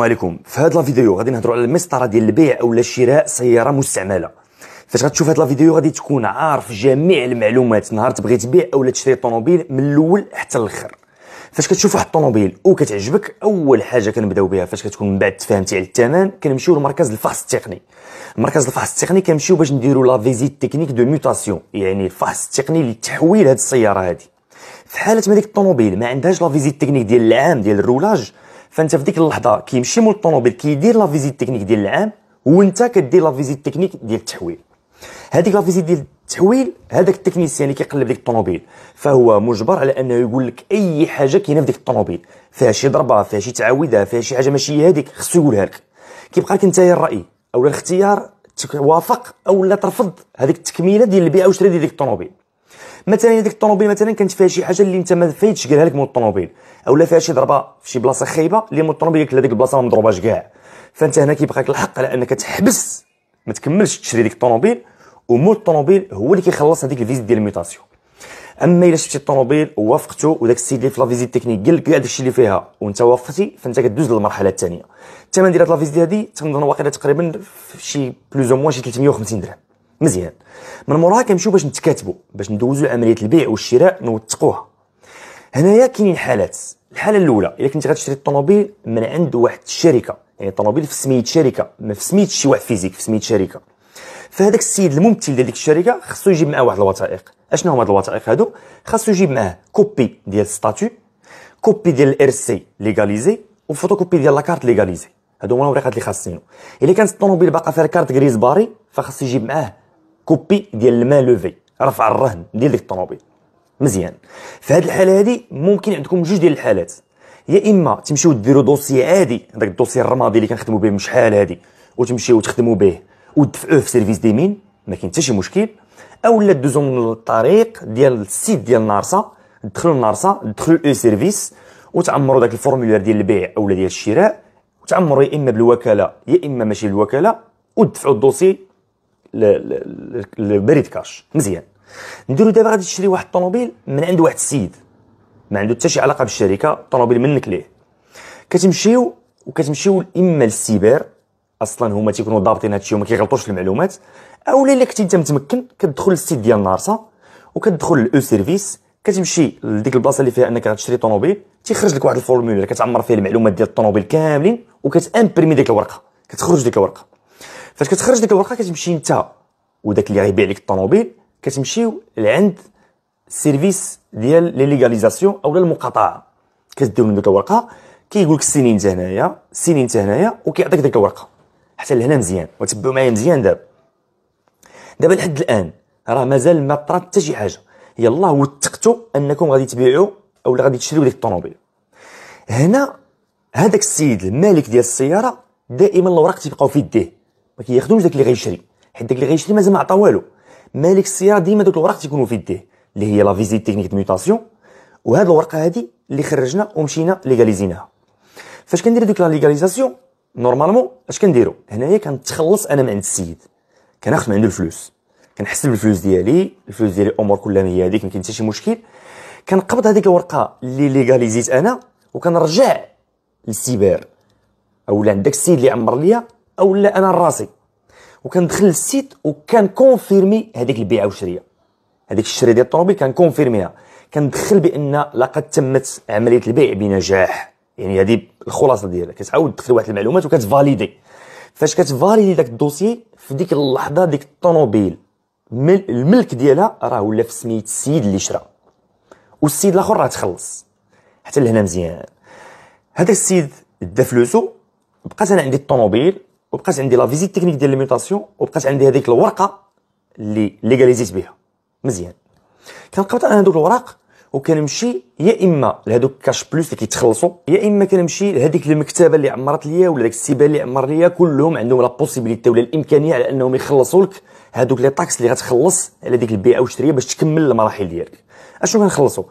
السلام عليكم. في هاد لا فيديو غادي نهضروا على المسطره ديال البيع اولا شراء سياره مستعمله. فاش غتشوف هاد لا فيديو غادي تكون عارف جميع المعلومات نهار تبغي تبيع اولا تشري طوموبيل من الاول حتى الاخر. فاش كتشوف واحد الطوموبيل وكتعجبك، اول حاجه كنبداو بها فاش كتكون من بعد تفاهمتي على الثمن كنمشيو لمركز الفحص التقني. مركز الفحص التقني كنمشيو باش نديرو لا فيزيت تكنيك دو موتاسيون، يعني الفحص التقني لتحويل هاد السياره هادي. في حاله ما ديك الطوموبيل ما عندهاش لا فيزيت تكنيك ديال العام ديال الرولاج، فانت في ديك اللحظه كيمشي مول الطوموبيل كيدير لا فيزيت تكنيك ديال العام وانت كدير لا فيزيت تكنيك ديال التحويل. هذيك لا فيزيت ديال التحويل هذاك التكنيسيان اللي كيقلب ديك الطوموبيل فهو مجبر على انه يقول لك اي حاجه كاينه في ديك الطوموبيل، فيها شي ضربه، فيها شي تعاويده، فيها شي حاجه ماشي هي هذيك، خصو يقولها لك. كيبقى لك انت الراي او الاختيار توافق او لا ترفض هذيك التكميله ديال البيع وشري ديال ديك الطوموبيل. مثلا ديك الطوموبيل مثلا كانت فيها شي حاجه اللي انت ما فايتش قالها لك مول الطوموبيل، اولا فيها شي ضربه في شي بلاصه خايبه اللي مول الطوموبيل قال لك هذيك البلاصه ما مضروباش كاع، فانت هنا كيبقى لك الحق على انك تحبس ما تكملش تشري ديك الطوموبيل، ومول الطوموبيل هو اللي كيخلص هذيك الفيزيت ديال الميوتاسيون. اما الا شفتي الطوموبيل ووافقتو وداك السيد اللي في لا فيزيت تكنيك قال لك كاع داكشي اللي فيها وانت وافقتي، فانت كدوز للمرحله الثانيه. الثمن ديال هاد لا فيزيت هادي تنظن واقيلا تقريبا شي بلوز موان شي 350 درهم. مزيان، من موراها كنمشيو باش نتكاتبوا باش ندوزو عمليه البيع والشراء نوثقوها. هنايا كاينين حالات، الحاله الاولى الا كنت غتشري الطوموبيل من عند واحد الشركه، يعني الطوموبيل في سميه شركه ما في سميه شي واحد فيزيك، في سميه شركه، فهذاك السيد الممثل ديال ديك الشركه خصو يجيب معاه واحد الوثائق. اشنو هما هاد الوثائق هادو؟ خصو يجيب معاه كوبي ديال ستاتو، كوبي ديال الار سي ليغاليزي، وفوتوكوبي ديال لاكارت ليغاليزي. هادو هما الوريقات اللي خاصينو. الا كانت الطوموبيل باقا فيها كارت غريز باري فخصو يجيب معاه كوبي ديال المان لوفي، رفع الرهن ديال ديك الطوموبيل. مزيان، في هاد الحاله هادي ممكن عندكم جوج ديال الحالات، يا اما تمشيو ديروا دوسي عادي داك الدوسي الرمادي اللي كنخدموا به من شحال هادي وتمشيو تخدموا به ودفعوه في سيرفيس دي مين ما كاين حتى شي مشكل، اولا دوزو من الطريق ديال السيت ديال نارسا، دخلوا لنارسا، دخلوا الاي سيرفيس وتعمروا داك الفورمولير ديال البيع اولا ديال الشراء، وتعمروا يا اما بالوكاله يا اما ماشي بالوكاله، ودفعوا الدوسي البريد كاش. مزيان، نديرو دابا غادي تشري واحد الطوموبيل من عند واحد السيد ما عنده حتى شي علاقه بالشركه، الطوموبيل منك ليه، كتمشيو اما للسيبر، اصلا هما تيكونوا ضابطين هادشي وما كيغلطوش في المعلومات، اولا الا كنتي انت متمكن كتدخل للسيت ديال نارسا وكتدخل للاو سيرفيس، كتمشي لديك البلاصه اللي فيها انك غتشري طوموبيل، تيخرج لك واحد الفورمولير كتعمر فيه المعلومات ديال الطوموبيل كاملين وكتامبرمي ديك الورقه، كتخرج ديك الورقه. فاش كتخرج ديك الورقه كتمشي انت وداك اللي غيبيع لك الطوموبيل كتمشيو لعند السيرفيس ديال لي ليغاليزاسيون اولا المقاطعه، كتدير من ديك الورقه كيقول لك السنين انت هنايا، السنين انت هنايا، وكيعطيك ديك الورقه. حتى لهنا مزيان وتبعوا معايا مزيان. دابا لحد الان راه مازال ما طرات حتى شي حاجه، يلا وثقتوا انكم غادي تبيعوا اولا غادي تشريوا ديك الطوموبيل. هنا هذاك السيد المالك ديال السياره دائما الاوراق تيبقاو في يديه، ما كياخدوش داك اللي غيشري، حيت داك اللي غيشري مازال ما عطا والو. مالك السياره ديما دوك الوراق تيكونوا في يديه اللي هي لا فيزيت تكنيك ميوتاسيون، وهاد الورقه هادي اللي خرجنا ومشينا ليغاليزيناها. فاش كندير ديك لا ليغاليزاسيون نورمالمون اش كنديرو؟ هنايا كنتخلص انا من عند السيد، كناخذ من عنده الفلوس، كنحسب الفلوس ديالي، الفلوس ديالي الامور كلها هي هذيك ما كاين حتى شي مشكل، كنقبض هذيك الورقه اللي ليغاليزيت انا وكنرجع للسيبار اولا عند داك السيد اللي عمر ليا اولا انا راسي، وكندخل للسيت وكنكونفيرمي هذيك البيعه وشريه، هذيك الشريه ديال الطوموبيل كنكونفيرميها، كندخل بان لقد تمت عمليه البيع بنجاح، يعني هذه الخلاصه ديالها. كتعاود تدخل واحد المعلومات وكتفاليدي، فاش كتفاليدي داك الدوسي في ديك اللحظه ديك الطوموبيل الملك ديالها راه ولا في سميه السيد اللي شرا والسيد الاخر راه تخلص. حتى لهنا مزيان، هذاك السيد دا فلوسو، بقات انا عندي الطوموبيل وبقات عندي لا فيزيت تكنيك ديال الميوتاسيون وبقات عندي هذيك الورقه اللي ليغاليزيت بها. مزيان، كنقبط انا هذوك الوراق وكنمشي يا اما لهذوك كاش بلوس اللي كيتخلصوا، يا اما كنمشي لهذيك المكتبه اللي عمرت ليا ولا داك السيبال اللي عمر ليا، كلهم عندهم لا بوسيبيليتي ولا الامكانيه على انهم يخلصوا لك هذوك لي طاكس اللي غتخلص على ديك البيعه وشريه باش تكمل المراحل ديالك. اشنو كنخلصوا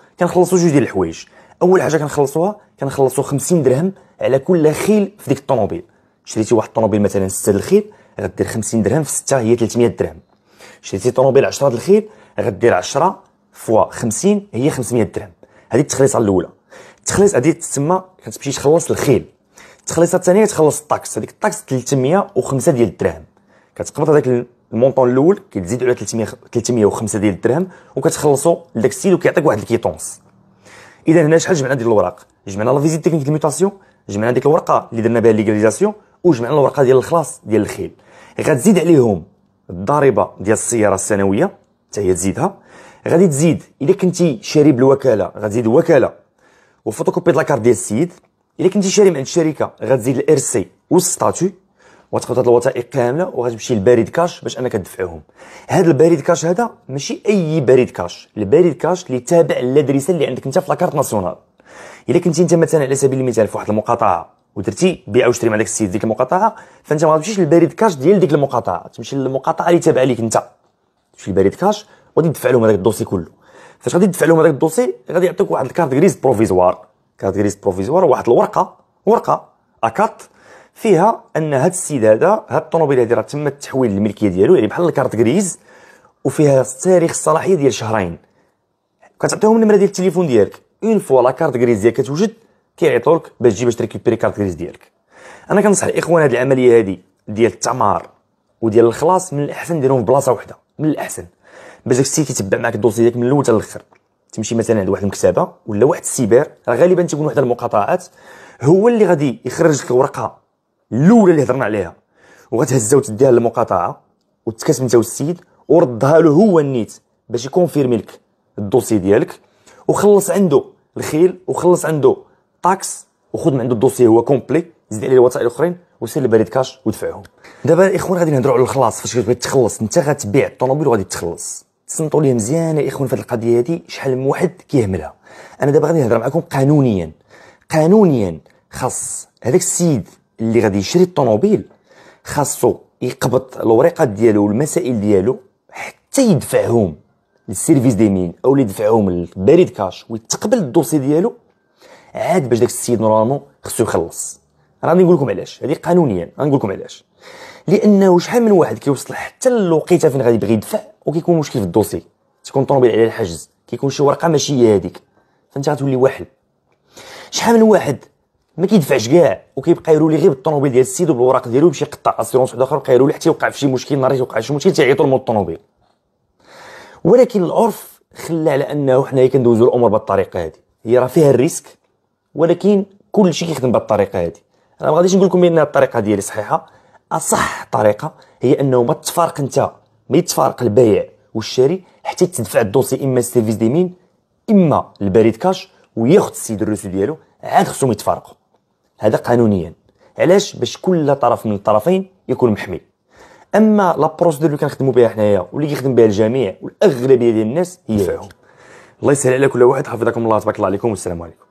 جوج ديال الحوايج. اول حاجه كنخلصوا 50 درهم على كل خيل في ديك الطوموبيل. شريتي واحد الطوموبيل مثلا 6 د الخيل غدير 50 درهم في 6 هي 300 درهم. شريتي طوموبيل 10 د الخيل غدير 10 فوا 50 هي 500 درهم. هذه التخليصه الاولى. التخليص هذه تسمى كتمشي تخلص الخيل. التخليصه الثانيه كتخلص الطاكس، هذيك الطاكس 305 ديال الدراهم، كتقبض هذاك المونطون الاول كيتزيد على 305 ديال الدرهم وكتخلصوا لذاك السيد وكيعطيك واحد الكيطونس. اذا هنا شحال جمعنا ديال الوراق؟ جمعنا لا فيزيت تكنيك الميوتاسيون، جمعنا ديك الورقه اللي درنا بها ليغاليزاسيون، وجمعنا الورقه ديال الخلاص ديال الخيل. غتزيد عليهم الضريبه ديال السياره السنويه حتى هي تزيدها، غادي تزيد الا كنتي شاري بالوكاله غتزيد الوكاله وفوتوكوبي لاكارت ديال السيد، الا كنتي شاري من عند الشركه غتزيد الارسي والستاتيو، وتاخذ هاد الوثائق كامله وغتمشي للبريد كاش باش انك تدفعهم. هاد البريد كاش هذا ماشي اي بريد كاش، البريد كاش اللي تابع للادريسه اللي عندك انت في لاكارت ناسيونال. الا كنتي انت مثلا على سبيل المثال في واحد المقاطعه ودرتي بيع وشري مع داك السيد ديك المقاطعه، فانت ما غتمشيش للبريد كاش ديال ديك المقاطعه، تمشي للمقاطعه اللي تابعه ليك انت، تمشي للبريد كاش وغادي تدفع لهم هذاك الدوسي كله. فاش غادي تدفع لهم هذاك الدوسي غادي يعطيوك واحد الكارت غريز بروفيزوار، كارت غريز بروفيزوار واحد الورقه، ورقه اكارت فيها ان هذا السيد هذا هاد الطوموبيل هذه راه تم التحويل الملكيه ديالو، يعني بحال الكارت غريز، وفيها تاريخ الصلاحيه ديال شهرين. كتعطيهم النمره ديال التليفون ديالك، اون فوا لا كارت غريز ديالك كتوجد كيعيطوا لك باش تجي باش تريكوبيري كارت غريز ديالك. انا كنصح الاخوان هذه العمليه هذه ديال التمار وديال الخلاص من الاحسن ديرهم في بلاصه وحده، من الاحسن باش داك السيد كيتبع معك الدوسي ديالك من الاول حتى الاخر. تمشي مثلا عند واحد المكتبه ولا واحد السيبر، راه غالبا تيكون واحد المقاطعات، هو اللي غادي يخرج لك الورقه الاولى اللي هضرنا عليها، وغتهزها وتديها للمقاطعه وتتكاتب انت والسيد وردها له هو النيت باش يكونفيرمي لك الدوسي ديالك، وخلص عنده الخيل وخلص عنده طاكس وخذ من عنده الدوسي هو كومبلي، زيد عليه الوثائق الاخرين وسير للبريد كاش ودفعهم. دابا الاخوان غادي نهضروا على الخلاص، فاش كتبغي تخلص انت غتبيع الطوموبيل وغادي تخلص، تصنتوا ليه مزيان يا اخوان في هذه القضيه هذه، شحال من واحد كيهملها. انا دابا غادي نهضر معكم قانونيا، قانونيا خاص هذاك السيد اللي غادي يشري الطوموبيل خاصو يقبض الوريقات ديالو والمسائل ديالو حتى يدفعهم للسيرفيس ديمين او اللي يدفعهم للبريد كاش ويتقبل الدوسي ديالو، عاد باش داك السيد نورمالمون خصو يخلص. راني نقول لكم علاش، هذه قانونيا غنقول لكم علاش، لانه شحال من واحد كيوصل حتى للوقيته فين غادي يبغي يدفع وكيكون مشكل في الدوسي، تكون الطوموبيل على الحجز، كيكون شي ورقه ماشي هي هذيك، فانت غتولي واحد. شحال من واحد ما كيدفعش كاع وكيبقى يرولي غير بالطوموبيل ديال السيد وبالوراق ديالو باش يقطع اسيرونس واحد اخر، بقى يرولي حتى يوقع في شي مشكل، نهار يوقع في شي مشكل تيعيطوا لمول الطوموبيل. ولكن العرف خلى على انه حنايا كندوزو الامور بهذه الطريقه هذه، هي راه فيها الريسك ولكن كلشي كيخدم بهذه الطريقه هذه. انا ما غاديش نقول لكم بان الطريقه ديالي صحيحه، اصح طريقه هي انه ما تفارق انت، ما يتفارق البيع والشاري حتى تدفع الدوسي اما السيرفيس ديمين اما البريد كاش وياخذ السيد الرسو ديالو، عاد خصهم يتفارقوا. هذا قانونيا، علاش؟ باش كل طرف من الطرفين يكون محمي. اما لا بروسيدور اللي كنخدموا بها حنايا واللي كيخدم بها الجميع والاغلبيه ديال الناس هي فيهم. الله يسهل على كل واحد، حفظكم الله تبارك الله عليكم والسلام عليكم.